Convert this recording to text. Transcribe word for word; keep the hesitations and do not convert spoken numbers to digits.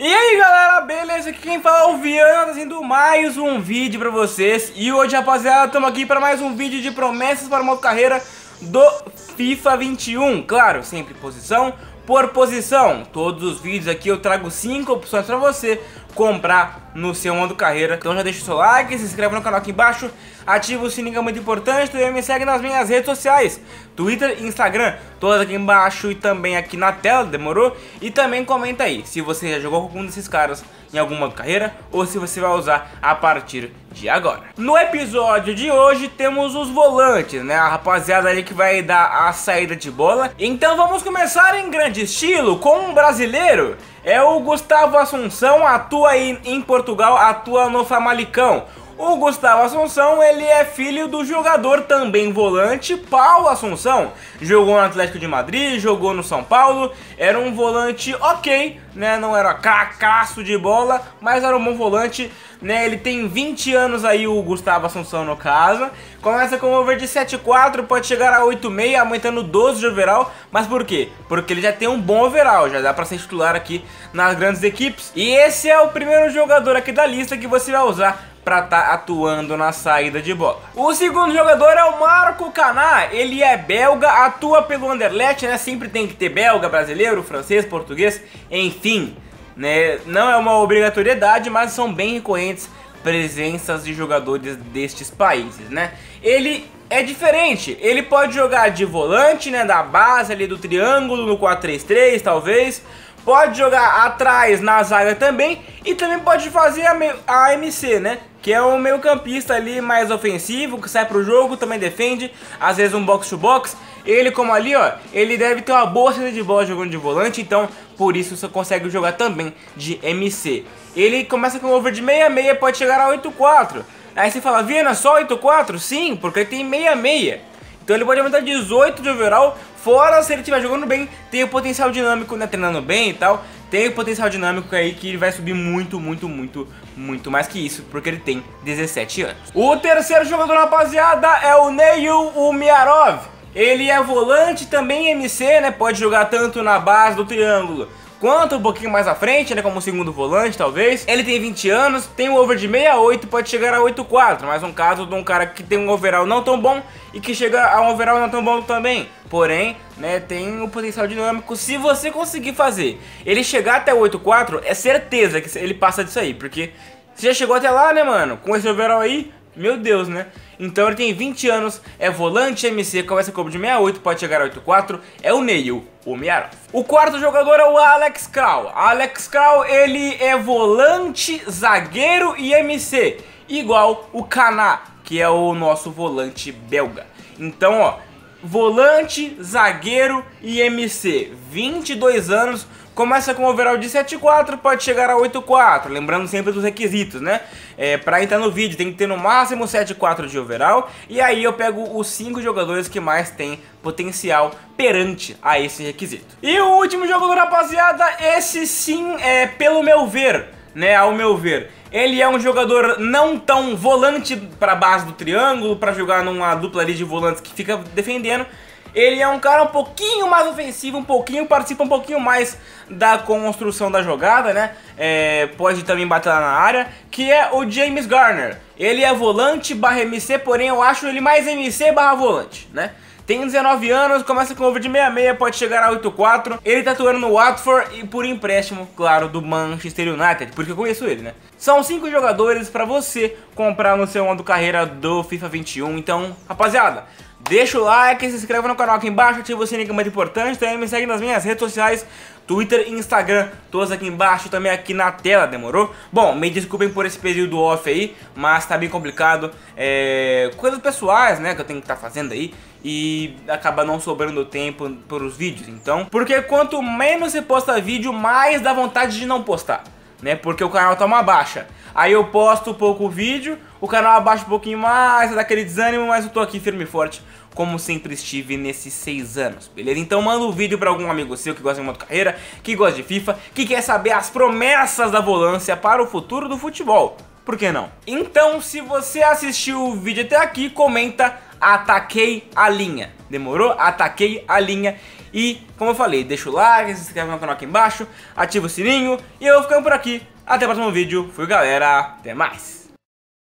E aí galera, beleza? Aqui quem fala é o Vianna, trazendo mais um vídeo pra vocês. E hoje, rapaziada, estamos aqui para mais um vídeo de promessas para uma carreira do FIFA vinte e um. Claro, sempre posição por posição. Todos os vídeos aqui eu trago cinco opções pra você comprar no seu modo carreira. Então já deixa o seu like, se inscreve no canal aqui embaixo, ativa o sininho, é muito importante. Também me segue nas minhas redes sociais, Twitter e Instagram, todas aqui embaixo e também aqui na tela, demorou? E também comenta aí se você já jogou com algum desses caras em alguma carreira ou se você vai usar a partir de agora. No episódio de hoje temos os volantes, né? A rapaziada ali que vai dar a saída de bola. Então vamos começar em grande estilo com um brasileiro. É o Gustavo Assunção, atua aí em Portugal, atua no Famalicão. O Gustavo Assunção, ele é filho do jogador também volante Paulo Assunção. Jogou no Atlético de Madrid, jogou no São Paulo. Era um volante ok, né? Não era cracaço de bola, mas era um bom volante, né? Ele tem vinte anos aí, o Gustavo Assunção, no caso. Começa com um over de sete vírgula quatro, pode chegar a oito vírgula seis, aumentando doze de overall. Mas por quê? Porque ele já tem um bom overall, já dá pra ser titular aqui nas grandes equipes. E esse é o primeiro jogador aqui da lista que você vai usar pra tá atuando na saída de bola. O segundo jogador é o Marco Caná. Ele é belga, atua pelo Underlet, né? Sempre tem que ter belga, brasileiro, francês, português, enfim, né? Não é uma obrigatoriedade, mas são bem recorrentes presenças de jogadores destes países, né? Ele é diferente, ele pode jogar de volante, né? Da base ali do triângulo, no quatro três três, talvez. Pode jogar atrás na zaga também. E também pode fazer a, a A M C, né? Que é um meio campista ali mais ofensivo, que sai pro jogo, também defende. Às vezes um box-to-box. Ele, como ali, ó, ele deve ter uma boa saída de bola jogando de volante. Então, por isso, você consegue jogar também de M C. Ele começa com over de seis vírgula seis, pode chegar a oito vírgula quatro. Aí você fala, Vianna, só oito vírgula quatro? Sim, porque ele tem seis vírgula seis. Então ele pode aumentar dezoito de overall, fora se ele estiver jogando bem, tem o potencial dinâmico, né, treinando bem e tal, tem o potencial dinâmico aí que ele vai subir muito, muito, muito, muito mais que isso, porque ele tem dezessete anos. O terceiro jogador, rapaziada, é o Neil Umiarov. Ele é volante, também M C, né, pode jogar tanto na base do triângulo quanto um pouquinho mais à frente, né, como segundo volante, talvez. Ele tem vinte anos, tem um over de seis vírgula oito, pode chegar a oito vírgula quatro, mas um caso de um cara que tem um overall não tão bom e que chega a um overall não tão bom também. Porém, né, tem um potencial dinâmico. Se você conseguir fazer ele chegar até oito vírgula quatro, é certeza que ele passa disso aí, porque você já chegou até lá, né, mano, com esse overall aí. Meu Deus, né? Então ele tem vinte anos, é volante M C, começa com o de seis vírgula oito, pode chegar a oito vírgula quatro, é o Neil Umiarov. O quarto jogador é o Alex Kral. Alex Kral, ele é volante, zagueiro e M C, igual o Caná, que é o nosso volante belga. Então, ó, volante, zagueiro e M C, vinte e dois anos, começa com um overall de sete vírgula quatro, pode chegar a oito vírgula quatro, lembrando sempre dos requisitos, né? É, pra entrar no vídeo tem que ter no máximo sete vírgula quatro de overall, e aí eu pego os cinco jogadores que mais tem potencial perante a esse requisito. E o último jogador, rapaziada, esse sim é pelo meu ver, né, ao meu ver. Ele é um jogador não tão volante pra base do triângulo, pra jogar numa dupla ali de volantes que fica defendendo. Ele é um cara um pouquinho mais ofensivo, um pouquinho, participa um pouquinho mais da construção da jogada, né? É, pode também bater lá na área, que é o James Garner. Ele é volante barra M C, porém eu acho ele mais M C barra volante, né? Tem dezenove anos, começa com over de seis vírgula seis, pode chegar a oito vírgula quatro. Ele tá atuando no Watford e por empréstimo, claro, do Manchester United, porque eu conheço ele, né? São cinco jogadores pra você comprar no seu modo carreira do FIFA vinte e um. Então, rapaziada, deixa o like, se inscreva no canal aqui embaixo, ativa o sininho, é muito importante. Também me segue nas minhas redes sociais, Twitter e Instagram, todas aqui embaixo, também aqui na tela, demorou? Bom, me desculpem por esse período off aí, mas tá bem complicado, é... coisas pessoais, né, que eu tenho que estar tá fazendo aí, e acaba não sobrando tempo para os vídeos, então. Porque quanto menos você posta vídeo, mais dá vontade de não postar, né, porque o canal tá uma baixa. Aí eu posto pouco vídeo, o canal abaixa um pouquinho mais, dá aquele desânimo, mas eu tô aqui firme e forte, como sempre estive nesses seis anos, beleza? Então manda um vídeo pra algum amigo seu que gosta de modo carreira, que gosta de FIFA, que quer saber as promessas da volância para o futuro do futebol. Por que não? Então, se você assistiu o vídeo até aqui, comenta, ataquei a linha. Demorou? Ataquei a linha. E, como eu falei, deixa o like, se inscreve no canal aqui embaixo, ativa o sininho. E eu vou ficando por aqui. Até o próximo vídeo. Fui, galera. Até mais.